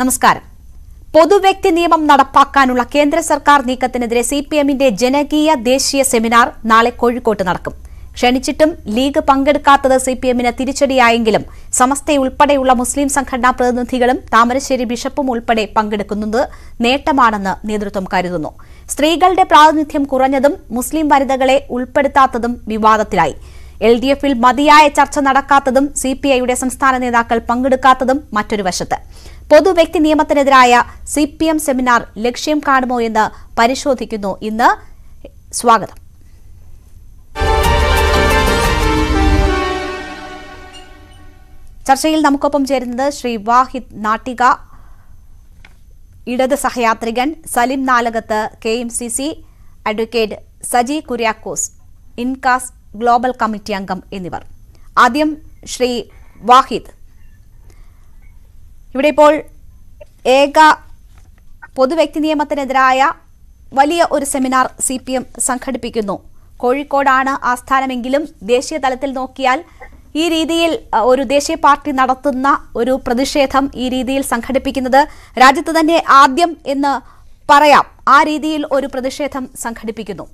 നമസ്കാരം. പൊതുവ്യക്തി നിയമം നടപ്പാക്കാനുള്ള കേന്ദ്ര സർക്കാർ നീക്കത്തിനെതിരെ സിപിഎമ്മിന്റെ ജനകീയ ദേശീയ സെമിനാർ നാളെ കോഴിക്കോട്ട് നടക്കും. ക്ഷണിച്ചിട്ടും ലീഗ് പങ്കെടുക്കാത്തത് സിപിഎമ്മിന് തിരിച്ചടിയായെങ്കിലും സമസ്തയുൾപ്പെടെയുള്ള മുസ്ലിം സംഘടനാ പ്രതിനിധികളും താമരശ്ശേരി ബിഷപ്പും ഉൾപ്പെടെ പങ്കെടുക്കുന്നത് നേട്ടമാണെന്ന് നേതൃത്വം കരുതുന്നു. സ്ത്രീകളുടെ പ്രാതിനിധ്യം കുറഞ്ഞതും മുസ്ലിം വനിതകളെ ഉൾപ്പെടുത്താത്തതും വിവാദത്തിലായി. എൽഡിഎഫിൽ മതിയായ ചർച്ച നടക്കാത്തതും സിപിഐയുടെ സംസ്ഥാന നേതാക്കൾ പങ്കെടുക്കാത്തതും മറ്റൊരു വശത്ത്. പൊതുവ്യക്തി നിയമത്തിനെതിരായ സിപിഎം സെമിനാർ ലക്ഷ്യം കാണുമോ എന്ന് പരിശോധിക്കുന്നു. ഇന്ന് സ്വാഗതം. ചർച്ചയിൽ നമുക്കൊപ്പം ചേരുന്നത് ശ്രീ വാഹിദ് നാട്ടിക, ഇടത് സഹയാത്രികൻ Salim Nalakath, KMCC advocate Saji Kuriakose, Incas global committee അംഗം എന്നിവർ. ആദ്യം ശ്രീ വാഹിദ്, ഇവിടെ ഇപ്പോൾ ഏക പൊതുവ്യക്തി നിയമത്തിനെതിരായ വലിയ ഒരു സെമിനാർ CPM സംഘടിപ്പിക്കുന്നു. കോഴിക്കോടാണ് ആസ്ഥാനമെങ്കിലും ദേശീയ തലത്തിൽ നോക്കിയാൽ ഈ രീതിയിൽ ഒരു ദേശീയ പാർട്ടി നടത്തുന്ന ഒരു പ്രതിഷേധം ഈ രീതിയിൽ സംഘടിപ്പിക്കുന്നത് രാജ്യത്ത് തന്നെ ആദ്യം എന്ന് പറയാം. ആ രീതിയിൽ ഒരു പ്രതിഷേധം സംഘടിപ്പിക്കുന്നു.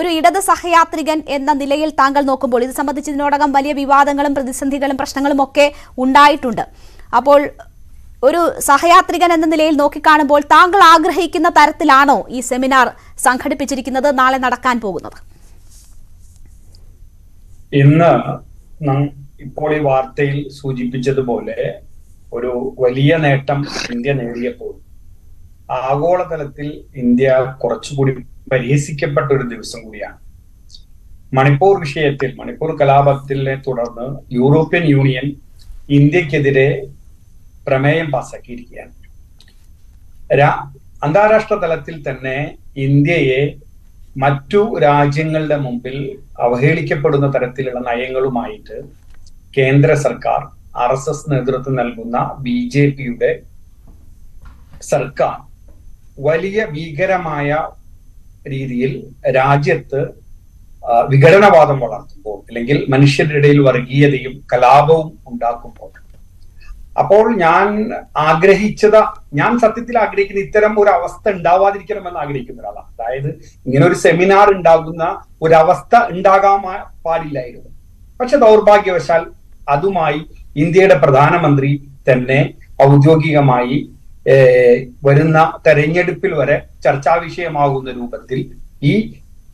ഒരു ഇടത് സഹയാത്രികൻ എന്ന നിലയിൽ താങ്കൾ നോക്കുമ്പോൾ ഇത് സംബന്ധിച്ച് ഇതിനോടകം വലിയ വിവാദങ്ങളും പ്രതിസന്ധികളും പ്രശ്നങ്ങളും ഒക്കെ ഉണ്ടായിട്ടുണ്ട്. അപ്പോൾ ഒരു സഹയാത്രികൻ എന്ന നിലയിൽ നോക്കിക്കാണുമ്പോൾ താങ്കൾ ആഗ്രഹിക്കുന്ന തരത്തിലാണോ ഈ സെമിനാർ സംഘടിപ്പിച്ചിരിക്കുന്നത്, നാളെ നടക്കാൻ പോകുന്നത്? ഇന്ന് ഇപ്പോൾ ഈ വാർത്തയിൽ സൂചിപ്പിച്ചതുപോലെ ഒരു വലിയ നേട്ടം ഇന്ത്യ നേടിയപ്പോൾ ആഗോളതലത്തിൽ ഇന്ത്യ കുറച്ചുകൂടി പരിഹസിക്കപ്പെട്ട ഒരു ദിവസം കൂടിയാണ്. മണിപ്പൂർ വിഷയത്തിൽ, മണിപ്പൂർ കലാപത്തിനെ തുടർന്ന് യൂറോപ്യൻ യൂണിയൻ ഇന്ത്യക്കെതിരെ പ്രമേയം പാസാക്കിയിരിക്കുകയാണ്. അന്താരാഷ്ട്ര തലത്തിൽ തന്നെ ഇന്ത്യയെ മറ്റു രാജ്യങ്ങളുടെ മുമ്പിൽ അവഹേളിക്കപ്പെടുന്ന തരത്തിലുള്ള നയങ്ങളുമായിട്ട് കേന്ദ്ര സർക്കാർ, RSS നേതൃത്വം നൽകുന്ന BJPയുടെ സർക്കാർ വലിയ ഭീകരമായ രീതിയിൽ രാജ്യത്ത് വിഘടനവാദം വളർത്തുമ്പോൾ, അല്ലെങ്കിൽ മനുഷ്യരുടെ ഇടയിൽ വർഗീയതയും കലാപവും ഉണ്ടാക്കുമ്പോൾ, അപ്പോൾ ഞാൻ സത്യത്തിൽ ആഗ്രഹിക്കുന്ന ഇത്തരം ഒരു അവസ്ഥ ഉണ്ടാവാതിരിക്കണമെന്ന് ആഗ്രഹിക്കുന്ന ഒരാളാണ്. അതായത് ഇങ്ങനെ ഒരു സെമിനാർ ഉണ്ടാകുന്ന ഒരവസ്ഥ ഉണ്ടാകാൻ പാടില്ലായിരുന്നു. പക്ഷെ ദൗർഭാഗ്യവശാൽ അതുമായി ഇന്ത്യയുടെ പ്രധാനമന്ത്രി തന്നെ ഔദ്യോഗികമായി വരുന്ന തെരഞ്ഞെടുപ്പിൽ വരെ ചർച്ചാ വിഷയമാകുന്ന രൂപത്തിൽ ഈ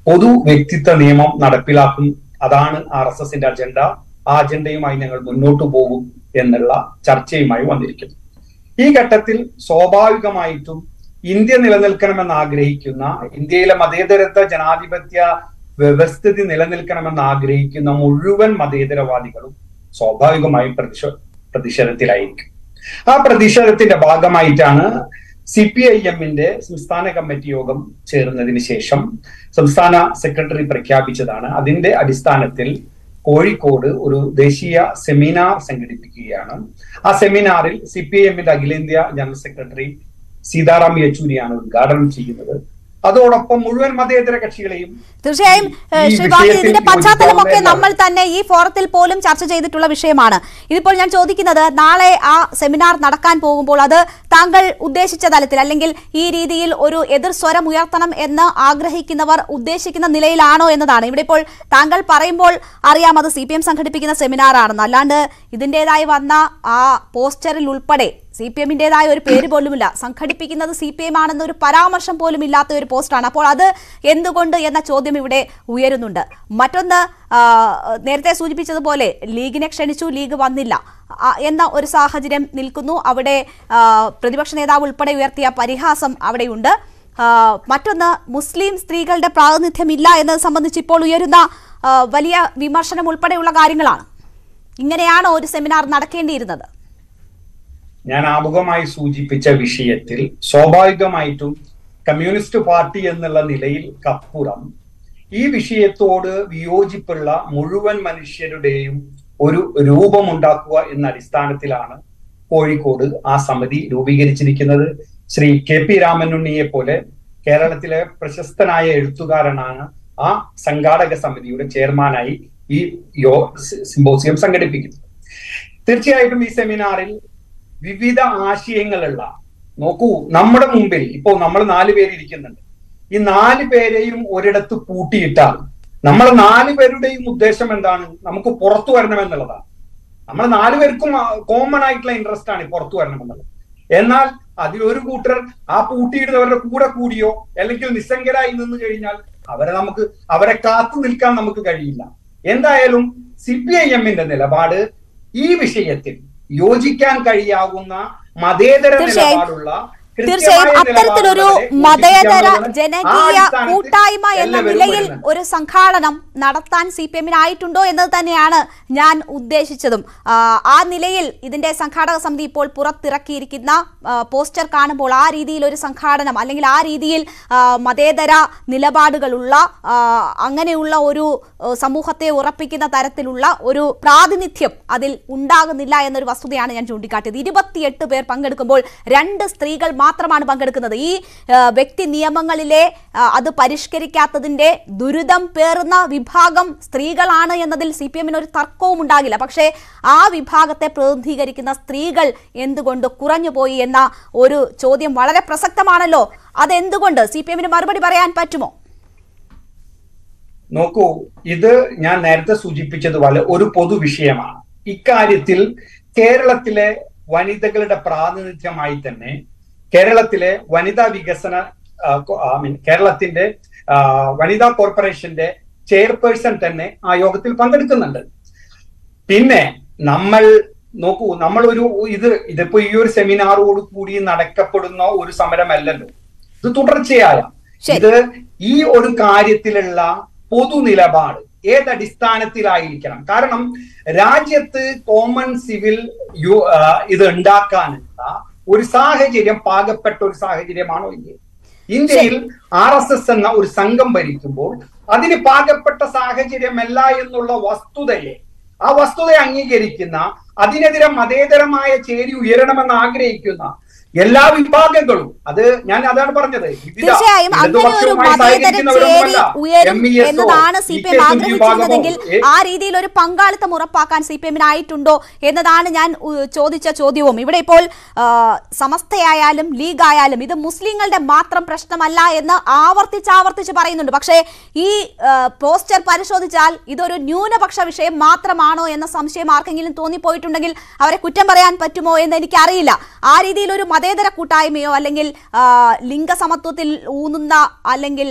പൊതു വ്യക്തിത്വ നിയമം നടപ്പിലാക്കും. അതാണ് RSSന്റെ അജണ്ട. ആ അജണ്ടയുമായി ഞങ്ങൾ മുന്നോട്ടു പോകും എന്നുള്ള ചർച്ചയുമായി വന്നിരിക്കുന്നു. ഈ ഘട്ടത്തിൽ സ്വാഭാവികമായിട്ടും ഇന്ത്യ നിലനിൽക്കണമെന്ന് ആഗ്രഹിക്കുന്ന, ഇന്ത്യയിലെ മതേതരത്വ ജനാധിപത്യ വ്യവസ്ഥിതി നിലനിൽക്കണമെന്ന് ആഗ്രഹിക്കുന്ന മുഴുവൻ മതേതരവാദികളും സ്വാഭാവികമായും പ്രതിഷേധത്തിലായിരിക്കും. ആ പ്രതിഷേധത്തിന്റെ ഭാഗമായിട്ടാണ് CPIM സംസ്ഥാന കമ്മിറ്റി യോഗം ചേർന്നതിന് ശേഷം സംസ്ഥാന സെക്രട്ടറി പ്രഖ്യാപിച്ചതാണ്. അതിന്റെ അടിസ്ഥാനത്തിൽ കോഴിക്കോട് ഒരു ദേശീയ സെമിനാർ സംഘടിപ്പിക്കുകയാണ്. ആ സെമിനാറിൽ CPIM അഖിലേന്ത്യാ ജനറൽ സെക്രട്ടറി സീതാറാം യെച്ചൂരിയാണ് ഉദ്ഘാടനം ചെയ്യുന്നത്. അതോടൊപ്പം മുഴുവൻ മതേതര കക്ഷികളെയും. തീർച്ചയായും ഇതിന്റെ പശ്ചാത്തലമൊക്കെ നമ്മൾ തന്നെ ഈ ഫോറത്തിൽ പോലും ചർച്ച ചെയ്തിട്ടുള്ള വിഷയമാണ്. ഇതിപ്പോൾ ഞാൻ ചോദിക്കുന്നത്, നാളെ ആ സെമിനാർ നടക്കാൻ പോകുമ്പോൾ അത് താങ്കൾ ഉദ്ദേശിച്ച തലത്തിൽ, അല്ലെങ്കിൽ ഈ രീതിയിൽ ഒരു എതിർ സ്വരം ഉയർത്തണം എന്ന് ആഗ്രഹിക്കുന്നവർ ഉദ്ദേശിക്കുന്ന നിലയിലാണോ എന്നതാണ്. ഇവിടെ ഇപ്പോൾ താങ്കൾ പറയുമ്പോൾ അറിയാം അത് CPM സംഘടിപ്പിക്കുന്ന സെമിനാർ ആണെന്ന്. അല്ലാണ്ട് ഇതിൻ്റെതായി വന്ന ആ പോസ്റ്ററിൽ ഉൾപ്പെടെ CPMന്റേതായ ഒരു പേര് പോലുമില്ല, സംഘടിപ്പിക്കുന്നത് CPM ആണെന്ന ഒരു പരാമർശം പോലും ഇല്ലാത്ത ഒരു പോസ്റ്റാണ്. അപ്പോൾ അത് എന്തുകൊണ്ട് എന്ന ചോദ്യം ഇവിടെ ഉയരുന്നുണ്ട്. മറ്റൊന്ന്, നേരത്തെ സൂചിപ്പിച്ചതുപോലെ ലീഗിനെ ക്ഷണിച്ചു, ലീഗ് വന്നില്ല എന്ന ഒരു സാഹചര്യം നിൽക്കുന്നു. അവിടെ പ്രതിപക്ഷ നേതാവ് ഉൾപ്പെടെ ഉയർത്തിയ പരിഹാസം അവിടെയുണ്ട്. മറ്റൊന്ന്, മുസ്ലിം സ്ത്രീകളുടെ പ്രാതിനിധ്യമില്ല എന്നത് സംബന്ധിച്ച് ഇപ്പോൾ ഉയരുന്ന വലിയ വിമർശനം ഉൾപ്പെടെയുള്ള കാര്യങ്ങളാണ്. ഇങ്ങനെയാണോ ഒരു സെമിനാർ നടക്കേണ്ടിയിരുന്നത്? ഞാൻ ആമുഖമായി സൂചിപ്പിച്ച വിഷയത്തിൽ സ്വാഭാവികമായിട്ടും കമ്മ്യൂണിസ്റ്റ് പാർട്ടി എന്നുള്ള നിലയിൽ കപ്പുറം ഈ വിഷയത്തോട് വിയോജിപ്പുള്ള മുഴുവൻ മനുഷ്യരുടെയും ഒരു രൂപമുണ്ടാക്കുക എന്ന അടിസ്ഥാനത്തിലാണ് കോഴിക്കോട് ആ സമിതി രൂപീകരിച്ചിരിക്കുന്നത്. ശ്രീ KP രാമനുണ്ണിയെ പോലെ കേരളത്തിലെ പ്രശസ്തനായ എഴുത്തുകാരനാണ് ആ സംഘാടക സമിതിയുടെ ചെയർമാനായി ഈ സിമ്പോസിയം സംഘടിപ്പിക്കുന്നത്. തീർച്ചയായിട്ടും ഈ സെമിനാറിൽ വിവിധ ആശയങ്ങളുള്ള നോക്കൂ നമ്മുടെ മുമ്പിൽ ഇപ്പോൾ നമ്മൾ നാല് പേര് ഇരിക്കുന്നുണ്ട്. ഈ നാല് പേരെയും ഒരിടത്ത് കൂട്ടിയിട്ടാൽ നമ്മൾ നാല് പേരുടെയും ഉദ്ദേശം എന്താണ്? നമുക്ക് പുറത്തു വരണം എന്നുള്ളതാണ്. നമ്മൾ നാലുപേർക്കും കോമൺ ആയിട്ടുള്ള ഇൻട്രസ്റ്റ് ആണ് പുറത്തു വരണം എന്നുള്ളത്. എന്നാൽ അതിലൊരു കൂട്ടർ ആ പൂട്ടിയിടുന്നവരുടെ കൂടെ കൂടിയോ അല്ലെങ്കിൽ നിസ്സംഗരായി നിന്ന് കഴിഞ്ഞാൽ അവരെ കാത്തു നിൽക്കാൻ നമുക്ക് കഴിയില്ല. എന്തായാലും CPIM-ന്റെ നിലപാട് ഈ വിഷയത്തിൽ യോജിക്കാൻ കഴിയാവുന്ന മതേതര നിലപാടുള്ള തീർച്ചയായും അത്തരത്തിലൊരു മതേതര ജനകീയ കൂട്ടായ്മ എന്ന നിലയിൽ ഒരു സംഘാടനം നടത്താൻ CPM-നായിട്ടുണ്ടോ എന്നത് തന്നെയാണ് ഞാൻ ഉദ്ദേശിച്ചതും. ആ നിലയിൽ ഇതിന്റെ സംഘാടക സമിതി ഇപ്പോൾ പുറത്തിറക്കിയിരിക്കുന്ന പോസ്റ്റർ കാണുമ്പോൾ ആ രീതിയിൽ ഒരു സംഘാടനം അല്ലെങ്കിൽ ആ രീതിയിൽ മതേതര നിലപാടുകളുള്ള അങ്ങനെയുള്ള ഒരു സമൂഹത്തെ ഉറപ്പിക്കുന്ന തരത്തിലുള്ള ഒരു പ്രാതിനിധ്യം അതിൽ ഉണ്ടാകുന്നില്ല എന്നൊരു വസ്തുതയാണ് ഞാൻ ചൂണ്ടിക്കാട്ടിയത്. 28 പേർ പങ്കെടുക്കുമ്പോൾ 2 സ്ത്രീകൾ മാത്രമാണ് പങ്കെടുക്കുന്നത്. ഈ വ്യക്തി നിയമങ്ങളിലെ അത് പരിഷ്കരിക്കാത്തതിന്റെ ദുരിതം പേറുന്ന വിഭാഗം സ്ത്രീകളാണ് എന്നതിൽ CPM-ന് ഒരു തർക്കവും ഉണ്ടാകില്ല. പക്ഷേ ആ വിഭാഗത്തെ പ്രതിനിധീകരിക്കുന്ന സ്ത്രീകൾ എന്തുകൊണ്ട് കുറഞ്ഞുപോയി എന്ന ഒരു ചോദ്യം വളരെ പ്രസക്തമാണല്ലോ. അതെന്തുകൊണ്ട് CPM-ന് മറുപടി പറയാൻ പറ്റുമോ? നോക്കൂ, ഇത് ഞാൻ നേരത്തെ സൂചിപ്പിച്ചതുപോലെ ഒരു പൊതു വിഷയമാണ്. ഇക്കാര്യത്തിൽ കേരളത്തിലെ വനിതകളുടെ പ്രാതിനിധ്യമായി തന്നെ കേരളത്തിലെ വനിതാ വികസന കേരളത്തിന്റെ വനിതാ കോർപ്പറേഷന്റെ ചെയർപേഴ്സൺ തന്നെ ആ യോഗത്തിൽ പങ്കെടുക്കുന്നുണ്ട്. പിന്നെ നമ്മൾ നോക്കൂ, നമ്മളൊരു ഇതിപ്പോ ഈ ഒരു സെമിനാറോട് കൂടി നടക്കപ്പെടുന്ന ഒരു സമരമല്ലല്ലോ. ഇത് തുടർച്ചയായ ഈ ഒരു കാര്യത്തിലുള്ള പൊതു നിലപാട് ഏതടിസ്ഥാനത്തിലായിരിക്കണം? കാരണം രാജ്യത്ത് കോമൺ സിവിൽ ഇത് ഉണ്ടാക്കാനുള്ള ഒരു സാഹചര്യം, പാകപ്പെട്ട ഒരു സാഹചര്യമാണോ ഇല്ലേ? ഇന്ത്യയിൽ RSS എന്ന ഒരു സംഘം ഭരിക്കുമ്പോൾ അതിന് പാകപ്പെട്ട സാഹചര്യമല്ല എന്നുള്ള വസ്തുതയെ, ആ വസ്തുതയെ അംഗീകരിക്കുന്ന, അതിനെതിരെ മതേതരമായ ചേരി ഉയരണമെന്ന് ആഗ്രഹിക്കുന്ന എല്ലാ വിഭാഗങ്ങളും, അത് ഞാൻ അതാണ് പറഞ്ഞത്, തീർച്ചയായും അങ്ങനെ ഒരു മതേതര ചേരി ഉയരും എന്നതാണ് CPM ആഗ്രഹിക്കുന്നതെങ്കിൽ ആ രീതിയിൽ ഒരു പങ്കാളിത്തം ഉറപ്പാക്കാൻ CPM-നായിട്ടുണ്ടോ എന്നതാണ് ഞാൻ ചോദിച്ച ചോദ്യവും. ഇവിടെ ഇപ്പോൾ സമസ്തയായാലും ലീഗ് ആയാലും ഇത് മുസ്ലിങ്ങളുടെ മാത്രം പ്രശ്നമല്ല എന്ന് ആവർത്തിച്ച് പറയുന്നുണ്ട്. പക്ഷേ ഈ പോസ്റ്റർ പരിശോധിച്ചാൽ ഇതൊരു ന്യൂനപക്ഷ വിഷയം മാത്രമാണോ എന്ന സംശയം ആർക്കെങ്കിലും തോന്നിപ്പോയിട്ടുണ്ടെങ്കിൽ അവരെ കുറ്റം പറയാൻ പറ്റുമോ എന്ന് എനിക്കറിയില്ല. ആ രീതിയിലൊരു മതേതര കൂട്ടായ്മയോ അല്ലെങ്കിൽ ലിംഗസമത്വത്തിൽ ഊന്നുന്ന അല്ലെങ്കിൽ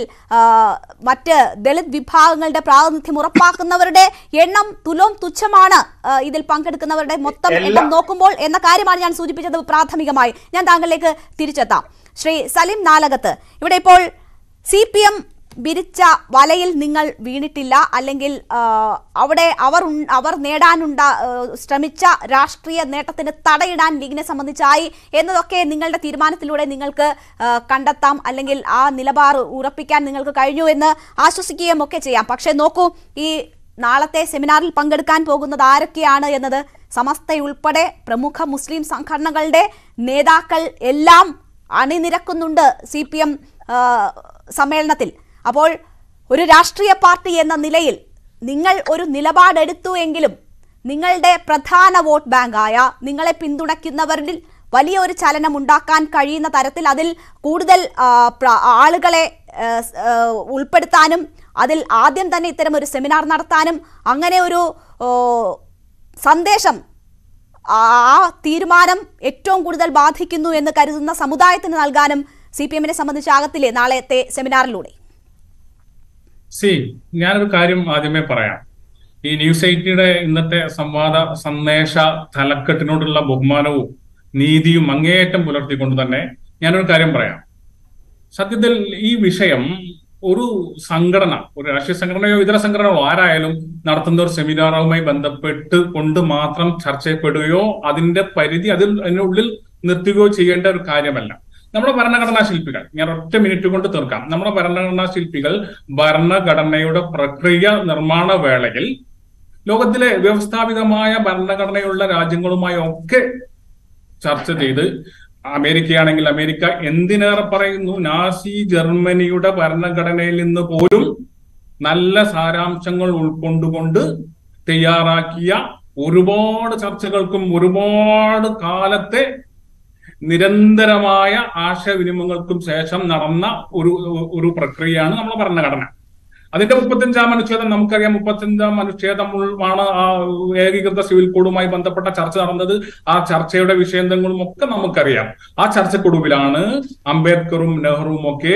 മറ്റ് ദളിത് വിഭാഗങ്ങളുടെ പ്രാതിനിധ്യം ഉറപ്പാക്കുന്നവരുടെ എണ്ണം തുലോം തുച്ഛമാണ് ഇതിൽ പങ്കെടുക്കുന്നവരുടെ മൊത്തം എണ്ണം നോക്കുമ്പോൾ എന്ന കാര്യമാണ് ഞാൻ സൂചിപ്പിച്ചത്. പ്രാഥമികമായി ഞാൻ താങ്കളിലേക്ക് തിരിച്ചെത്താം. ശ്രീ സലീം നാലകത്ത്, ഇവിടെ ഇപ്പോൾ CPM വിരിച്ച വലയിൽ നിങ്ങൾ വീണിട്ടില്ല, അല്ലെങ്കിൽ അവിടെ അവർ ശ്രമിച്ച രാഷ്ട്രീയ നേട്ടത്തിന് തടയിടാൻ ലീഗിനെ സംബന്ധിച്ചായി എന്നതൊക്കെ നിങ്ങളുടെ തീരുമാനത്തിലൂടെ നിങ്ങൾക്ക് കണ്ടെത്താം, അല്ലെങ്കിൽ ആ നിലപാട് ഉറപ്പിക്കാൻ നിങ്ങൾക്ക് കഴിഞ്ഞു എന്ന് ആശ്വസിക്കുകയും ഒക്കെ ചെയ്യാം. പക്ഷേ നോക്കൂ, ഈ നാളത്തെ സെമിനാറിൽ പങ്കെടുക്കാൻ പോകുന്നത് ആരൊക്കെയാണ് എന്നത് സമസ്തയുൾപ്പെടെ പ്രമുഖ മുസ്ലിം സംഘടനകളുടെ നേതാക്കൾ എല്ലാം അണിനിരക്കുന്നുണ്ട് CPM സമ്മേളനത്തിൽ. അപ്പോൾ ഒരു രാഷ്ട്രീയ പാർട്ടി എന്ന നിലയിൽ നിങ്ങൾ ഒരു നിലപാടെടുത്തു എങ്കിലും നിങ്ങളുടെ പ്രധാന വോട്ട് ബാങ്കായ നിങ്ങളെ പിന്തുണയ്ക്കുന്നവരിൽ വലിയൊരു ചലനം ഉണ്ടാക്കാൻ കഴിയുന്ന തരത്തിൽ അതിൽ കൂടുതൽ ആളുകളെ ഉൾപ്പെടുത്താനും അതിൽ ആദ്യം തന്നെ ഇത്തരം ഒരു സെമിനാർ നടത്താനും അങ്ങനെ ഒരു സന്ദേശം, ആ തീരുമാനം ഏറ്റവും കൂടുതൽ ബാധിക്കുന്നു എന്ന് കരുതുന്ന സമുദായത്തിന് നൽകാനും CPM-നെ സംബന്ധിച്ചാകത്തില്ലേ നാളത്തെ സെമിനാറിലൂടെ? ഞാനൊരു കാര്യം ആദ്യമേ പറയാം. ഈ ന്യൂസ് 80-യുടെ ഇന്നത്തെ സംവാദ സന്ദേശ തലക്കെട്ടിനോടുള്ള ബഹുമാനവും നീതിയും അങ്ങേയറ്റം പുലർത്തിക്കൊണ്ട് തന്നെ ഞാനൊരു കാര്യം പറയാം. സത്യത്തിൽ ഈ വിഷയം ഒരു സംഘടന, ഒരു രാഷ്ട്രീയ സംഘടനയോ ഇതര സംഘടനയോ ആരായാലും നടത്തുന്ന ഒരു സെമിനാറുമായി ബന്ധപ്പെട്ട് കൊണ്ട് മാത്രം ചർച്ച ചെയ്യപ്പെടുകയോ അതിന്റെ പരിധി അതിനുള്ളിൽ നിർത്തുകയോ ചെയ്യേണ്ട ഒരു കാര്യമല്ല. നമ്മുടെ ഭരണഘടനാ ശില്പികൾ, ഞാൻ ഒറ്റ മിനിറ്റ് കൊണ്ട് തീർക്കാം, നമ്മുടെ ഭരണഘടനാ ശില്പികൾ ഭരണഘടനയുടെ പ്രക്രിയ നിർമ്മാണ വേളയിൽ ലോകത്തിലെ വ്യവസ്ഥാപിതമായ ഭരണഘടനയുള്ള രാജ്യങ്ങളുമായി ഒക്കെ ചർച്ച ചെയ്ത്, അമേരിക്കയാണെങ്കിൽ അമേരിക്ക എന്തിനേറെ പറയുന്നു, നാസി ജർമ്മനിയുടെ ഭരണഘടനയിൽ നിന്ന് പോലും നല്ല സാരാംശങ്ങൾ ഉൾക്കൊണ്ടുകൊണ്ട് തയ്യാറാക്കിയ ഒരുപാട് ചർച്ചകൾക്കും ഒരുപാട് കാലത്തെ നിരന്തരമായ ആശയവിനിമയങ്ങൾക്കും ശേഷം നടന്ന ഒരു പ്രക്രിയയാണ് നമ്മുടെ ഭരണഘടന. അതിന്റെ 35-ാം അനുച്ഛേദം നമുക്കറിയാം, 35-ാം അനുച്ഛേദമാണ് ആ ഏകീകൃത സിവിൽ കോഡുമായി ബന്ധപ്പെട്ട ചർച്ച നടന്നത്. ആ ചർച്ചയുടെ വിഷയങ്ങളും ഒക്കെ നമുക്കറിയാം. ആ ചർച്ചക്കൊടുവിലാണ് അംബേദ്കറും നെഹ്റുവും ഒക്കെ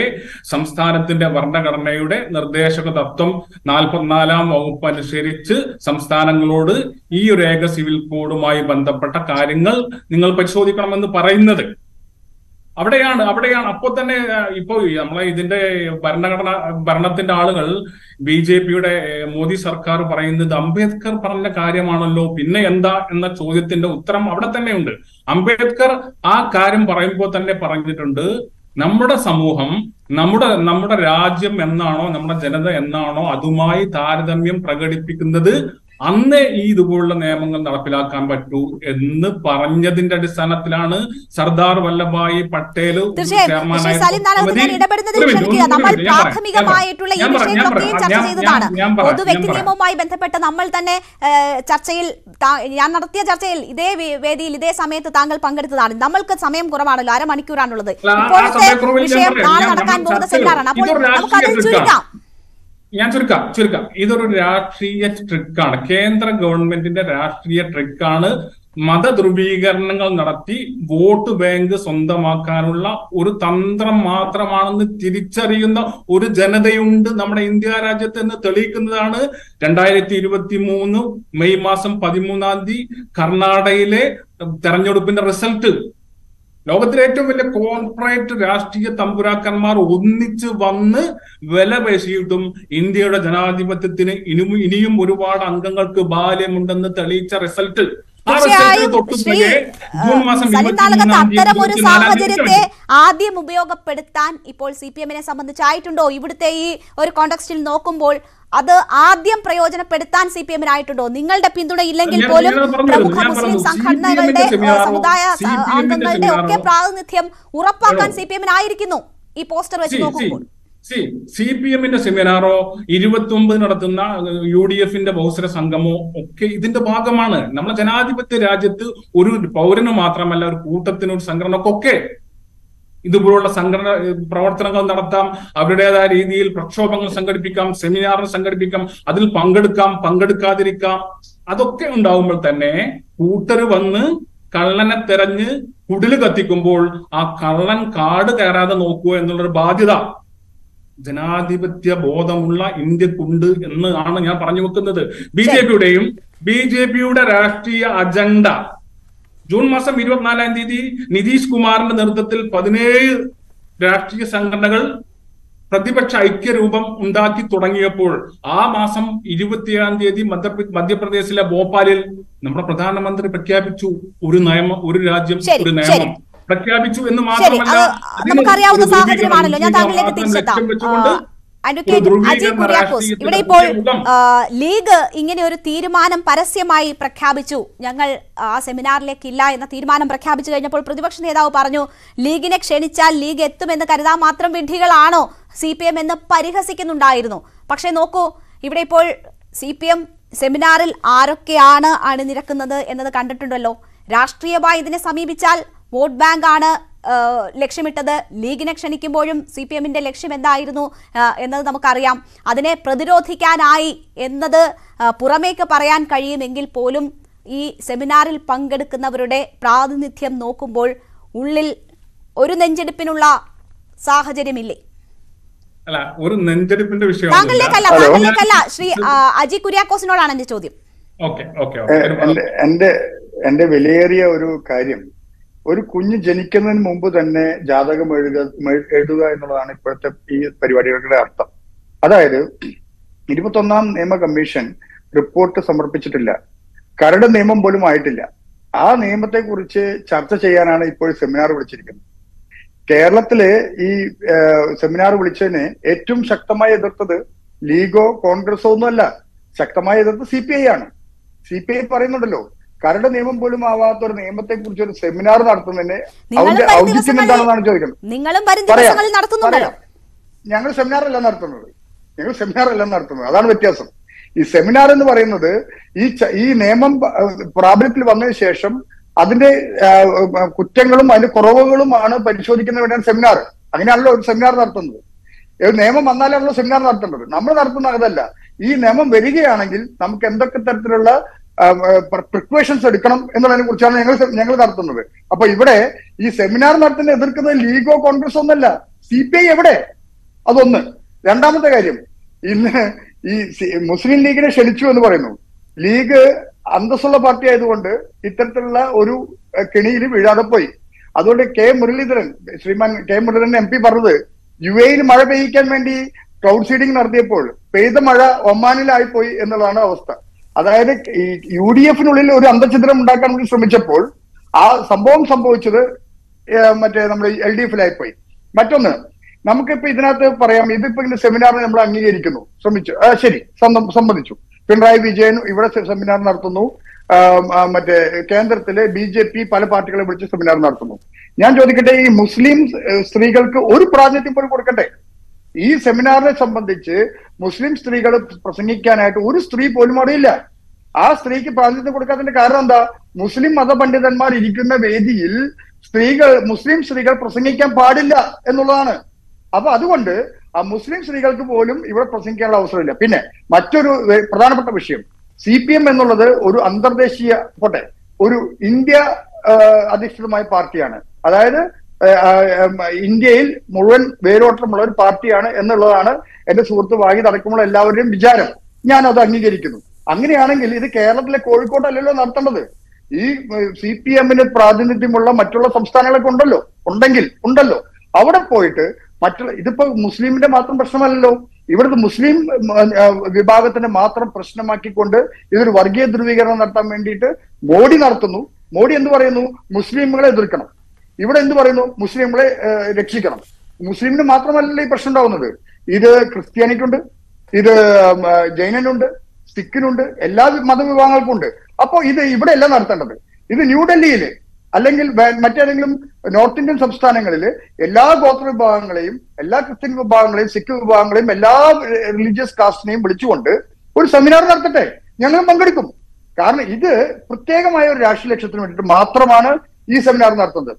സംസ്ഥാനത്തിന്റെ ഭരണഘടനയുടെ നിർദ്ദേശക തത്വം 44-ാം വകുപ്പ് അനുസരിച്ച് സംസ്ഥാനങ്ങളോട് ഈ ഒരു ഏക സിവിൽ കോഡുമായി ബന്ധപ്പെട്ട കാര്യങ്ങൾ നിങ്ങൾ പരിശോധിക്കണമെന്ന് പറയുന്നത്. അവിടെയാണ് അപ്പോൾ തന്നെ ഇപ്പോൾ നമ്മളെ ഇതിന്റെ ഭരണത്തിന്റെ ആളുകൾ ബിജെപിയുടെ മോദി സർക്കാർ പറയുന്നത് അംബേദ്കർ പറഞ്ഞ കാര്യമാണല്ലോ, പിന്നെ എന്താ എന്ന ചോദ്യത്തിന്റെ ഉത്തരം അവിടെ തന്നെയുണ്ട്. അംബേദ്കർ ആ കാര്യം പറയുമ്പോൾ തന്നെ പറഞ്ഞിട്ടുണ്ട്, നമ്മുടെ സമൂഹം നമ്മുടെ രാജ്യം എന്നാണോ, നമ്മുടെ ജനത എന്നാണോ അതുമായി താരതമ്യം പ്രകടിപ്പിക്കുന്നത്, അന്ന് ഈ ഇതുപോലുള്ള നിയമങ്ങൾ നടപ്പിലാക്കാൻ പറ്റൂ എന്ന് പറഞ്ഞതിന്റെ അടിസ്ഥാനത്തിലാണ് സർദാർ വല്ലഭായി പട്ടേൽ പൊതുവ്യക്തിനിയമവുമായി ബന്ധപ്പെട്ട് നമ്മൾ തന്നെ ചർച്ചയിൽ, ഞാൻ നടത്തിയ ചർച്ചയിൽ ഇതേ വേദിയിൽ ഇതേ സമയത്ത് താങ്കൾ പങ്കെടുത്തതാണ്. നമ്മൾക്ക് സമയം കുറവാണല്ലോ, അരമണിക്കൂറാണുള്ളത്. ഇപ്പോഴത്തെ വിഷയം നാളെ നടക്കാൻ പോകുന്ന സെമിനാറാണ്, അപ്പോൾ നമുക്കതിൽ ചുരുക്കാം. ഞാൻ ചുരുക്കാം. ഇതൊരു രാഷ്ട്രീയ ട്രിക്കാണ്, കേന്ദ്ര ഗവൺമെന്റിന്റെ രാഷ്ട്രീയ ട്രിക്കാണ്. മതധ്രുവീകരണങ്ങൾ നടത്തി വോട്ട് ബാങ്ക് സ്വന്തമാക്കാനുള്ള ഒരു തന്ത്രം മാത്രമാണെന്ന് തിരിച്ചറിയുന്ന ഒരു ജനതയുണ്ട് നമ്മുടെ ഇന്ത്യ രാജ്യത്ത് എന്ന് തെളിയിക്കുന്നതാണ് 2023 May 13 കർണാടകയിലെ തെരഞ്ഞെടുപ്പിന്റെ റിസൾട്ട്. ലോകത്തിലെ ഏറ്റവും വലിയ കോർപ്പറേറ്റ് രാഷ്ട്രീയ തമ്പുരാക്കന്മാർ ഒന്നിച്ച് വന്ന് വില പേശിയിട്ടും ഇന്ത്യയുടെ ജനാധിപത്യത്തിന് ഇനിയും ഒരുപാട് അംഗങ്ങൾക്ക് ബാല്യമുണ്ടെന്ന് തെളിയിച്ച റിസൾട്ട്. അത്തരമൊരു സാഹചര്യത്തെ ആദ്യം ഉപയോഗപ്പെടുത്താൻ ഇപ്പോൾ CPM-നെ സംബന്ധിച്ചായിട്ടുണ്ടോ? ഇവിടുത്തെ ഈ ഒരു കോണ്ടെക്സ്റ്റിൽ നോക്കുമ്പോൾ അത് ആദ്യം പ്രയോജനപ്പെടുത്താൻ CPM-നായിട്ടുണ്ടോ? നിങ്ങളുടെ പിന്തുണ ഇല്ലെങ്കിൽ പോലും പ്രമുഖ മുസ്ലിം സംഘടനകളുടെ, സമുദായ അംഗങ്ങളുടെ ഒക്കെ പ്രാതിനിധ്യം ഉറപ്പാക്കാൻ CPM-നായിരിക്കുന്നു ഈ പോസ്റ്റർ വെച്ച് നോക്കുമ്പോൾ. CPM-ന്റെ സെമിനാറോ 29 നടത്തുന്ന UDF-ന്റെ ബഹുസ്വര സംഗമോ ഒക്കെ ഇതിന്റെ ഭാഗമാണ്. നമ്മുടെ ജനാധിപത്യ രാജ്യത്ത് ഒരു പൗരന് മാത്രമല്ല, ഒരു കൂട്ടത്തിന്, ഒരു സംഘടനക്കൊക്കെ ഇതുപോലുള്ള സംഘടന പ്രവർത്തനങ്ങൾ നടത്താം, അവരുടേതായ രീതിയിൽ പ്രക്ഷോഭങ്ങൾ സംഘടിപ്പിക്കാം, സെമിനാറുകൾ സംഘടിപ്പിക്കാം, അതിൽ പങ്കെടുക്കാം, പങ്കെടുക്കാതിരിക്കാം. അതൊക്കെ ഉണ്ടാവുമ്പോൾ തന്നെ കൂട്ടർ വന്ന് കള്ളനെ തെരഞ്ഞ് കുടില് കത്തിക്കുമ്പോൾ ആ കള്ളൻ കാട് കയറാതെ നോക്കുക എന്നുള്ളൊരു ബാധ്യത ജനാധിപത്യ ബോധമുള്ള ഇന്ത്യക്കുണ്ട് എന്ന് ആണ് ഞാൻ പറഞ്ഞു വെക്കുന്നത്. ബി ജെ പിയുടെ രാഷ്ട്രീയ അജണ്ട June 24 നിതീഷ് കുമാറിന്റെ നേതൃത്വത്തിൽ 17 രാഷ്ട്രീയ സംഘടനകൾ പ്രതിപക്ഷ ഐക്യരൂപം ഉണ്ടാക്കി തുടങ്ങിയപ്പോൾ ആ മാസം 25-ാം തീയതി മധ്യപ്രദേശിലെ ഭോപ്പാലിൽ നമ്മുടെ പ്രധാനമന്ത്രി പ്രഖ്യാപിച്ചു ഒരു നയമം, ഒരു രാജ്യം ഒരു നിയമം പ്രഖ്യാപിച്ചു എന്ന് മാത്രമല്ല, നമുക്കറിയാവുന്ന സാഹചര്യമാണല്ലോ. ഞാൻ താങ്കളിലേക്ക് തിരിച്ചെത്താം. അഡ്വക്കേറ്റ് അജയ് കുര്യാക്കോസ്, ഇവിടെ ഇപ്പോൾ ലീഗ് ഇങ്ങനെ ഒരു തീരുമാനം പരസ്യമായി പ്രഖ്യാപിച്ചു, ഞങ്ങൾ ആ സെമിനാറിലേക്കില്ല എന്ന തീരുമാനം പ്രഖ്യാപിച്ചു കഴിഞ്ഞപ്പോൾ പ്രതിപക്ഷ നേതാവ് പറഞ്ഞു ലീഗിനെ ക്ഷണിച്ചാൽ ലീഗ് എത്തുമെന്ന് കരുതാൻ മാത്രം വിഡ്ഢികളാണോ CPM എന്ന് പരിഹസിക്കുന്നുണ്ടായിരുന്നു. പക്ഷേ നോക്കൂ, ഇവിടെ ഇപ്പോൾ CPM സെമിനാറിൽ ആരൊക്കെയാണ് അണിനിരക്കുന്നത് എന്നത് കണ്ടിട്ടുണ്ടല്ലോ. രാഷ്ട്രീയമായി ഇതിനെ സമീപിച്ചാൽ വോട്ട് ബാങ്ക് ആണ് ലക്ഷ്യമിട്ടത്, ലീഗിനെ ക്ഷണിക്കുമ്പോഴും CPM-ന്റെ ലക്ഷ്യം എന്തായിരുന്നു എന്നത് നമുക്കറിയാം. അതിനെ പ്രതിരോധിക്കാനായി എന്നത് പുറമേക്ക് പറയാൻ കഴിയുമെങ്കിൽ പോലും ഈ സെമിനാറിൽ പങ്കെടുക്കുന്നവരുടെ പ്രാതിനിധ്യം നോക്കുമ്പോൾ ഉള്ളിൽ ഒരു നെഞ്ചെടുപ്പിനുള്ള സാഹചര്യമില്ലേ? അല്ല, ഒരു നെഞ്ചെടുപ്പിന്റെ വിഷയം താങ്കളിലേക്കല്ല, ശ്രീ അജയ് കുര്യാക്കോസിനോടാണ് എന്റെ ചോദ്യം. എന്റെ വിലയേറിയ ഒരു കാര്യം, ഒരു കുഞ്ഞ് ജനിക്കുന്നതിന് മുമ്പ് തന്നെ ജാതകം എഴുതുക എന്നുള്ളതാണ് ഇപ്പോഴത്തെ ഈ പരിപാടികളുടെ അർത്ഥം. അതായത് 21-ാം നിയമ കമ്മീഷൻ റിപ്പോർട്ട് സമർപ്പിച്ചിട്ടില്ല, കരട് നിയമം പോലും ആയിട്ടില്ല. ആ നിയമത്തെ കുറിച്ച് ചർച്ച ചെയ്യാനാണ് ഇപ്പോൾ സെമിനാർ വിളിച്ചിരിക്കുന്നത്. കേരളത്തില് ഈ സെമിനാർ വിളിച്ചതിന് ഏറ്റവും ശക്തമായി എതിർത്തത് ലീഗോ കോൺഗ്രസോ ഒന്നുമല്ല, ശക്തമായി എതിർത്തത് CPI ആണ്. CPI പറയുന്നുണ്ടല്ലോ, കരട് നിയമം പോലും ആവാത്ത ഒരു നിയമത്തെ കുറിച്ച് ഒരു സെമിനാർ നടത്തുന്നതിന് അതിന്റെ ഔചിത്യം എന്താണെന്നാണ് ചോദിക്കുന്നത്. പറയാം, ഞങ്ങൾ സെമിനാർ എല്ലാം നടത്തുന്നത് അതാണ് വ്യത്യാസം. ഈ സെമിനാർ എന്ന് പറയുന്നത് ഈ നിയമം പ്രാബല്യത്തിൽ വന്നതിന് ശേഷം Adinde Kutangalum and Korovalum, but show the Canadian seminar. I mean, I love seminar Nartun. Your name of Mandala seminar Nartun, number Nartuna. E Namam Verigi Anagil, Nam Kendakatrilla, precautions are become in the language channel Nartun. Upon Ibade, E seminar Nartun, Etherka, League of Congress on the La, CPI every day. Adon, Randam in Muslim League and Shelichu and Vareno. League and the Sola Party, I wonder, Itatella, Uru, Kenny, Vidapoi. Adole came Muralidran, Sriman came Muralidran MP Barode, UAE in Marabe can Mendi, crowd seating Narthapol, pay the Mara, Omanila Ipoi, and the Lana Osta. Other UDF Nulil, and the Chidram Dakan from Japol, some of each other, LDF Lipoi. Matona, Namaka Pidana Param, in the seminar and Langi, somebody. Pinrai Vijayan, Ivara seminar Nartunu, Kendra Tele, BJP, Palaparticle, which is seminar Nartunu. Yanjodicate, Muslims, Strigal, Uru project in Purkate. E seminar Sampadice, Muslims, Strigal, Prasanikan at Uru Street Polmarilla. Ask Striki project in Karanda, Muslim Mother Pandit and Marikuna Vedil, Strigal, Muslim Strigal, Prasanikan Padilla, and Ulana. About the wonder. A Muslim legal to volume, you were processing Australia. Pinna, Machuru, Pranapatavishim, CPM and another, Uru under the Shia Potter, Uru India addition to my party. Either India, Muran, Verotamur party, and the Lana, and the Surta Vagi, the Rakuma, allowed him Bijaram. Yana the Nigerian. Angriana is the care of the Kozhikode, a little Nartamother. CPM in a Pradin, Matula, Substantial Kundalo, Undangil, Undalo, our poet. Muslim in the Matram Personal Law, even the Muslim Vibagat and Matram Personamaki Konda, either Varga Druvigar and Artamendita, Modi Nartanu, Modi and the Varenu, Muslim Ledricana, even in the Vareno, Muslim Lexicana, Muslim in the Matram person down the way, either Christianity under, either Jain under, Sikh under, Ella Madhavanga Kunde, upon either Ibra Elanartana, either New Delhi. Alangil Materialum, North Indian substantially, a large author Banglaim, a large thing of Bangladesh, secure Banglaim, a large religious caste name, but you wonder, or seminar at the day. Young Mangarikum. Karna either Protega Mayor Rational Extreme, Matramana, E seminar Narthan.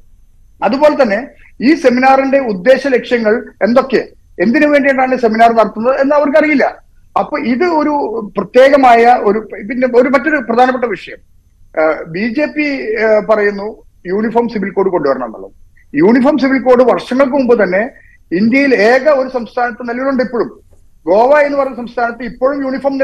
Adabaltane, E seminar and Uddesh Exangle, and the K. Independent and a seminar Narthan, and our Garilla. Upon either Uru Protega Maya or Patan Pradanavish. BJP Parano, Uniform Civil Code Governor. Uniform Civil Code of Arsenal Kumbodane, India, Ega or some start to Nalun de Puru. Goa in or some start the Purum Uniform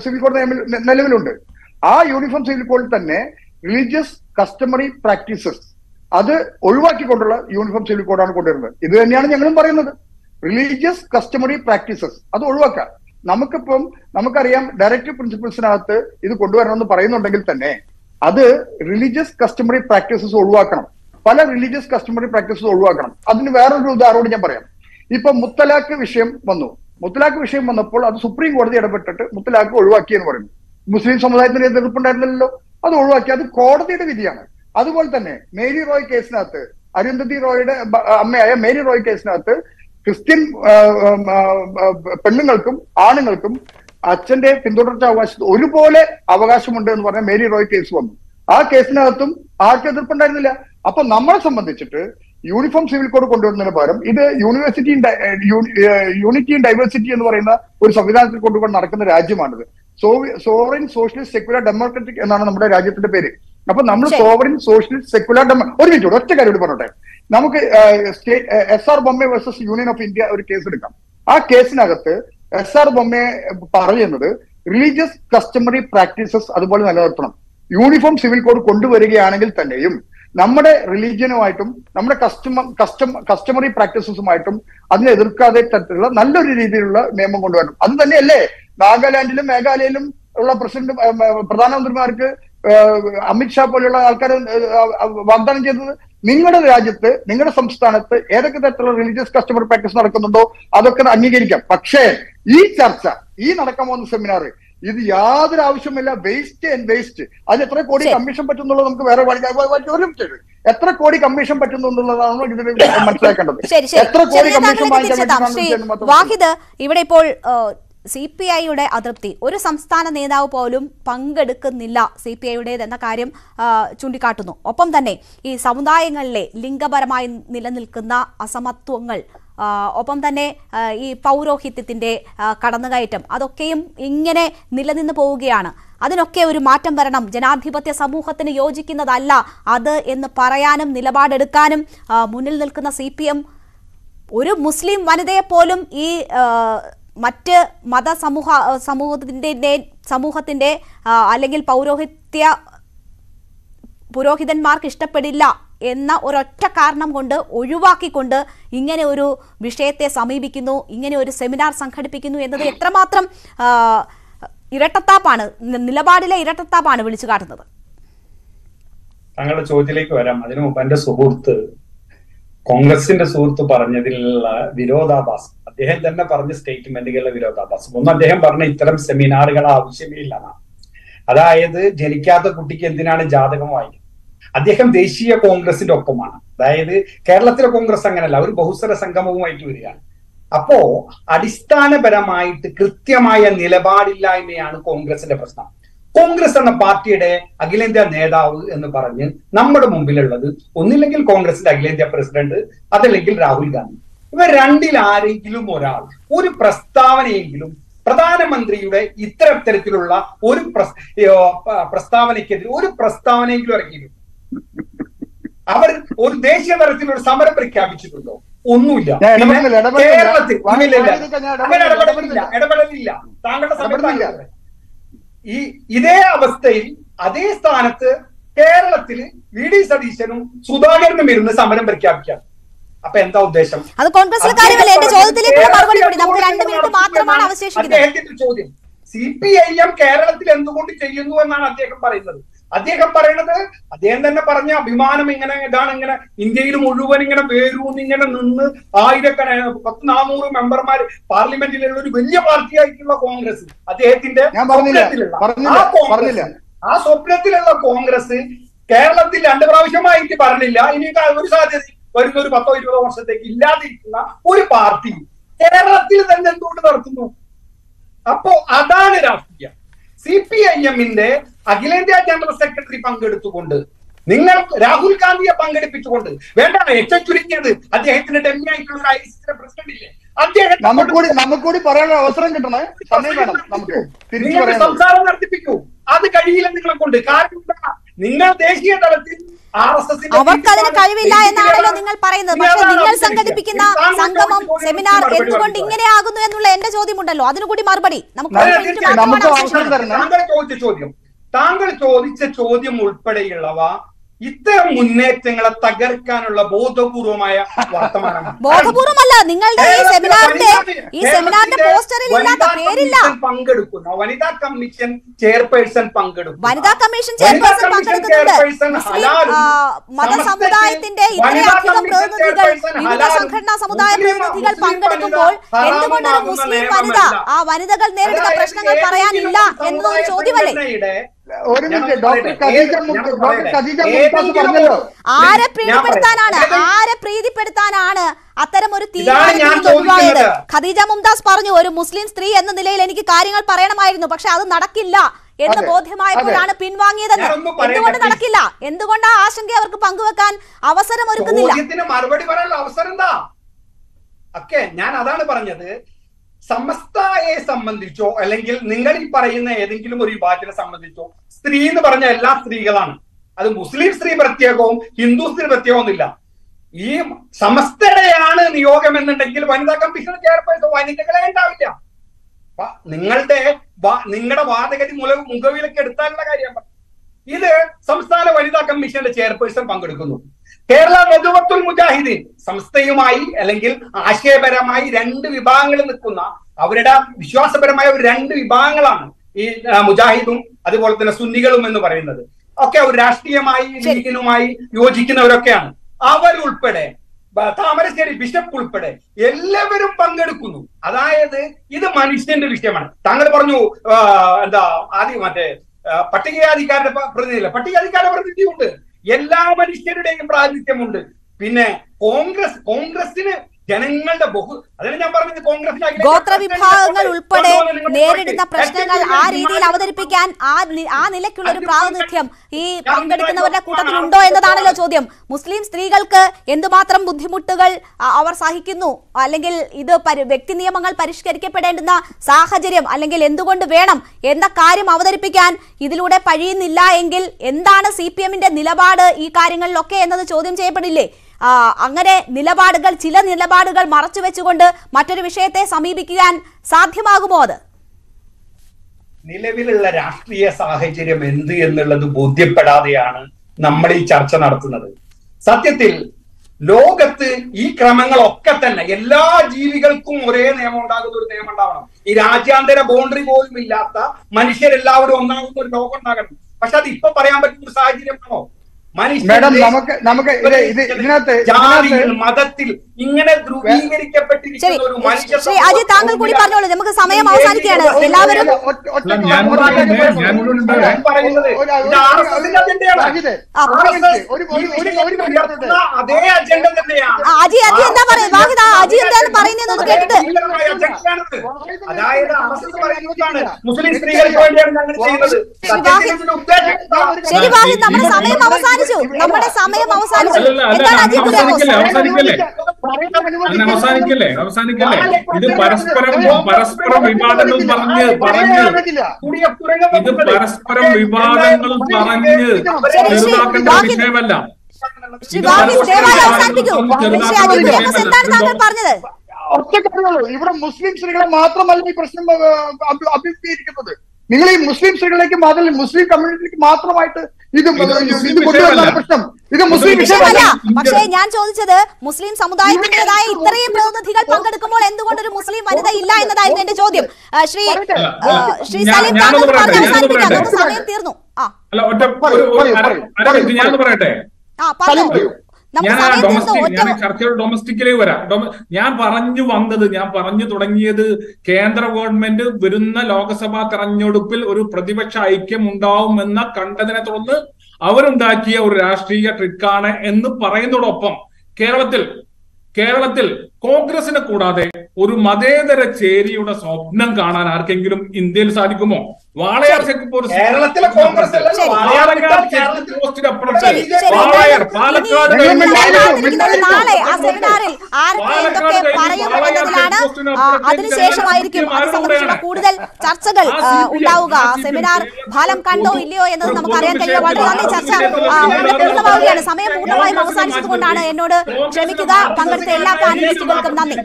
Civil Code Nalunde. Our Uniform Civil Code Tane, religious customary practices. Other Ulwaki Kodola, Uniform Civil Code on Koderman. Either Nyan Parano, religious customary practices. Other Ulwaka. Namakapum, Namakariam, directive principles in Arthur, is the Kodu around the Parano Nageltane. Other religious customary practices or work. Pala religious customary practices or work. Other where do the road number? If a Mutalaka Visham Manu, Mutalaka Visham Manapol, the Supreme Court, the adapter, Mutalaka Ulwaki and Warren. Muslim Samurai, the Rupunadillo, other Ulwaki, the coordinated with Yana. Other Waltane, Mary Roy case Nathur, Arundhati Roy, Mary Roy case Nathur, Christian Pendangalcum, Arnangalcum. Achende, Pindota was Urupole, Avagasamunda, one a Mary Roy case one. Our case Natum, Arkadan Pandilla, upon numbers of the Uniform Civil Code Condor Baram, either University in Unity and Diversity in Varena, or Savidan Code of Narcan Rajamanda. So sovereign, socialist, secular, democratic, and another Raja to the period. Upon number sovereign, socialist, secular, democratic, or we do not take a Namuk State SR Bombay versus Union of India or case to come. Our case in Agatha. SR Bombay Parliament, religious customary practices, Uniform Civil Code Kundu Varianagil Taneum, Namada religion item, Namada customary practices item, and the Edurka de Tatilla, Nanda Ridilla, name of Gondor, and the Nele, Nagalandilum, Megalalum, President Pradhanamurka, Amit Shah Polula, Alkaran, Ningada Rajate, Ningada Samstanate, Erekatal religious customer practice Narakondo, Adakan Anigirika, Pakshe, E. Charsa, E. Narakam on the seminary. Is the other Aushamela waste and waste? As a Tracodi commission, but to Etra Commission, but CPI Adapti, Uri Samstana Neda Polum, Pangaduka Nilla, CPI than the Karium Chundikatuno. Upon the name is Samudayangale, Linga Barama Nilanilkana, Asamatungal. Upon the ne Pauro Hititinde, Kadanagaitum. Adokim Ingene Nilan in the Pogiana. Adanoke Matam Baranam, Janadhipate Samuhatan Yogic in the Dalla, other in the Parayanam, Nilabad Educanum, Munil Nilkana CPM. Uru Muslim Manade Polum e Mate Mada Samuha Samuhatinde Allegil Paurohitia Purohidan Mark Istapedilla Enna or a Takarnam Konda Uyuvaki Konda Ingenuru Vishete Sami Bikino Ingenur seminar Sankhad Pikinu and the Etramatram Iratapana Nilabadilla Iratapana will you got another Angle Congress in the Surtu Paranadilla Viroda Bas. They had done a Paran state medical Viroda Bas. One of them Parnitram seminar Shimilana. Ada Jericata Putikendina and Jadakamai. Adeham Deshia Congress in Docomana. The Kerala Congress sang and allowed Bohusara Sangamu Maituria. Apo Adistana Beramite, Kritiamaya Nilabadilla and Congress in the Persna. Congress and a party day, Aguilenda Neda in the Parajan, number of Mumbil, only legal Congress and Aguilenda President, other legal Rahul Gandhi. Where Randi Lari Gilumora, Uri Prastavani Gilum, Pradana Mandriude, Itra Terricula, Uri Prastavani Kid, Uri Prastavani Gilum. Our Udesha Rathur Summer Precapitulo, Unuja, Never Idea was staying Ade Sanata, Kerala, Vidis addition, Sudan and the Summer and Berkapia. A pent out Desham. The Congress of the CPM Kerala and the Woody Tayu and Mana take a parallel. At the end of the Parana, Bimanaming and Dananga, India Muruan and a Beirooning and a Nun, Ida can Patnamu member my parliament in William Partia Congress. At the 18th, as Operatil Congress, Kerala till Andravishama in Parilla, in Italy, where you was at the Ilatina, Uri party. Kerala till then to the Apo Adani Rafia. CPIM in there, Aguilenda General Secretary Pangadu to Wonder. Ninga Rahul Gandhi Pangadu pitch wonder. When I actually at the Tangle told it's a chodium Ulpade It Munet and a Tagarkan Laboto Purumaya, Watamana. Botamala, Ningal is seminar poster in the Pangaduku. When it commission chairperson Pangadu. When that commission chairperson Mother Samurai in day, Sankana or is it a doctor? Are a pretty Pertanana, are a pretty Pertanana, Ataramurti, Khadija Mumtaz Parnu, Muslims three, and the Leniki Karingal Paranamai, the Paksha, Nadakilla, in the both him, I put on a pinwangi, the Nadakilla, in the Wanda Ashanka or Panguakan, Avasaramurukanilla. Okay, Nana Paranade. Samastha is Samandicho, a lingal Ningari Parina, a Dinkilmuri Bajana Samandicho, three in the Parana, last three Galan. As a Muslim three Bertiago, Hindu three Bertionilla. Samastha and Yoga and Nakil, one of the commissioner chairperson, the wine in the Galanavia. Ningal day, Ningada, the getting Mulu, Mungavila Ketan like either Samstha or the commissioner chairperson Pangadukunu. Kerala Maduvatul Mujahidin, Samstayumai, Elengil, Ashe Beramai, Rendu Bangal Kuna, Avreda, Vishwas Beramai, Rendu Bangalan, Mujahidum, other words than a Sunigalum and the Varenda. Okay, Rashtiamai, Nikinumai, Yojikin or Rakan, our Ulpede, but Tamaris Kerry Bishop Pulpede, 11 Pangadukunu, Ada, either Manistan Vishman, Tangabarnu, the Adimate, Patia the Carapa, Patia the Carapa. Yellow and stated in Brazil. Pinna Congress in a ഗോത്രവിഭാഗങ്ങൾ ഉൾപ്പെടെ നേരിടുന്ന പ്രശ്നങ്ങൾ ആ രീതിയിൽ അവതരിപ്പിക്കാൻ ആ നിലയ്ക്കുള്ള ഒരു പ്രാതിനിധ്യം ഈ പങ്കെടുക്കുന്നവരുടെ കൂട്ടത്തിലുണ്ടോ എന്നതാണല്ലോ ചോദ്യം. മുസ്ലിം സ്ത്രീകൾക്ക് എന്തുമാത്രം ബുദ്ധിമുട്ടുകൾ അവർ സഹിക്കുന്നു, അല്ലെങ്കിൽ ഇത് വ്യക്തി നിയമങ്ങൾ പരിഷ്കരിക്കപ്പെടേണ്ടുന്ന സാഹചര്യം, അല്ലെങ്കിൽ എന്തുകൊണ്ട് വേണം എന്ന കാര്യം അവതരിപ്പിക്കാൻ ഇതിലൂടെ കഴിയുന്നില്ല എങ്കിൽ എന്താണ് CPMന്റെ നിലപാട് ഈ കാര്യങ്ങളിലൊക്കെ എന്നത് ചോദ്യം ചെയ്യപ്പെടില്ലേ? അങ്ങനെ നിലപാടുകൾ, ചില നിലപാടുകൾ മറച്ചു വെച്ചുകൊണ്ട് മറ്റൊരു വിഷയത്തെ സമീപിക്കാൻ സാധ്യമാകുമോ? അത് നിലവിലുള്ള രാഷ്ട്രീയ സാഹചര്യം എന്ത് എന്നുള്ളത് ബോധ്യപ്പെടാതെയാണ് നമ്മൾ ഈ ചർച്ച നടത്തുന്നത്. സത്യത്തിൽ ലോകത്ത് ഈ ക്രമങ്ങളൊക്കെ തന്നെ എല്ലാ ജീവികൾക്കും ഒരേ നിയമം ഉണ്ടാകുന്ന ഒരു നിയമം ഉണ്ടാവണം. ഈ രാജ്യാന്തര ബൗണ്ടറി പോലും ഇല്ലാത്ത മനുഷ്യരെല്ലാവരും ഒന്നാകുന്ന ഒരു ലോകം ഉണ്ടാകണം. പക്ഷെ അത് ഇപ്പൊ പറയാൻ പറ്റുന്ന ഒരു സാഹചര്യമാണോ? മാഡം, നമുക്ക് മതത്തിൽ ഇങ്ങനെ താങ്കൾ കൂടി പറഞ്ഞോളൂ, നമുക്ക് സമയം അവസാനിക്കുകയാണ്. എല്ലാവരും അതായത് മുസ്ലിം സ്ത്രീകൾക്ക് വേണ്ടിയാണ്. നമ്മുടെ സമയം അവസാനിച്ചു. അവസാനിക്കല്ലേ? ഇത് പരസ്പരം വിവാദങ്ങൾ ചെറുതാക്കേണ്ട വിഷയമല്ല. എന്താണ് താങ്കൾ പറഞ്ഞത്? ഒറ്റക്കാരുള്ളൂ. ഇവിടെ മുസ്ലിം സ്ത്രീകളെ മാത്രമല്ല ഈ പ്രശ്നം അഭിമുഖീകരിക്കുന്നത്. നിങ്ങൾ ഈ മുസ്ലിം സ്ത്രീകളിലേക്ക് മാത്രമല്ല, മുസ്ലിം കമ്മ്യൂണിറ്റിക്ക് മാത്രമായിട്ട് ഇത് കൊണ്ടുവരുന്ന പ്രശ്നം ഇത് മുസ്ലിം വിഷയമല്ല. പക്ഷേ ഞാൻ ചോദിച്ചത് മുസ്ലിം സമുദായത്തിന്റേതായ ഇത്രയും പ്രതിനിധികൾ പങ്കെടുക്കുമ്പോൾ എന്തുകൊണ്ട് ഒരു മുസ്ലിം വനിത ഇല്ല എന്നതായിരുന്നു എന്റെ ചോദ്യം. ശ്രീ സലീം, സമയം തീർന്നു. ഡൊമസ്റ്റിക്കിലേ വരാം. ഞാൻ പറഞ്ഞു തുടങ്ങിയത് കേന്ദ്ര ഗവൺമെന്റ് വരുന്ന ലോക്സഭാ തെരഞ്ഞെടുപ്പിൽ ഒരു പ്രതിപക്ഷ ഐക്യം ഉണ്ടാവുമെന്ന കണ്ടതിനെ തുടർന്ന് അവരുണ്ടാക്കിയ ഒരു രാഷ്ട്രീയ ട്രിക്കാണ് എന്ന് പറയുന്നതോടൊപ്പം കേരളത്തിൽ കോൺഗ്രസിനെ കൂടാതെ ഒരു മതേതര ചേരിയുടെ സ്വപ്നം കാണാൻ ആർക്കെങ്കിലും ഇന്ത്യയിൽ സാധിക്കുമോ? വാളയാർ ചെക്ക് പോസ്റ്റ്, വാളയാർ, പാലക്കാട് അതിനുശേഷമായിരിക്കും കൂടുതൽ ചർച്ചകൾ ഉണ്ടാവുക. സെമിനാർ ഫലം കണ്ടോ ഇല്ലയോ എന്നത് നമുക്ക് അറിയാൻ കഴിയുക. വളരെ നല്ല ചർച്ച പൂർണ്ണമാവുകയാണ്. സമയം പൂർണ്ണമായും അവസാനിച്ചത് കൊണ്ടാണ് എന്നോട് ക്ഷമിക്കുക. പങ്കെടുത്ത എല്ലാ പാനലിസ്റ്റുകൾക്കും നന്ദി.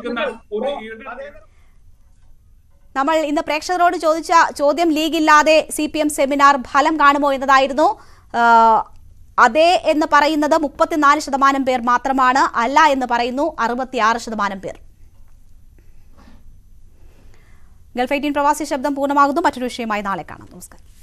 നമ്മൾ ഇന്ന് പ്രേക്ഷകരോട് ചോദിച്ച ചോദ്യം ലീഗില്ലാതെ CPM സെമിനാർ ഫലം കാണുമോ എന്നതായിരുന്നു. അതെ എന്ന് പറയുന്നത് 34% പേർ മാത്രമാണ്, അല്ല എന്ന് പറയുന്നു 66% പേർ. ഗൾഫ് 18 പ്രവാസി ശബ്ദം പൂർണ്ണമാകുന്നു. മറ്റൊരു വിഷയമായി നാളെ കാണാം. നമസ്കാരം.